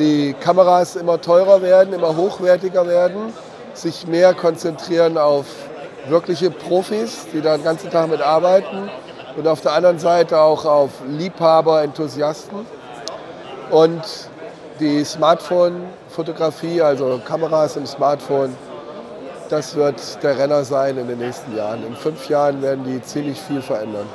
die Kameras immer teurer werden, immer hochwertiger werden, sich mehr konzentrieren auf wirkliche Profis, die da den ganzen Tag mit arbeiten und auf der anderen Seite auch auf Liebhaber, Enthusiasten. Und die Smartphone-Fotografie, also Kameras im Smartphone, das wird der Renner sein in den nächsten Jahren. In 5 Jahren werden die ziemlich viel verändern.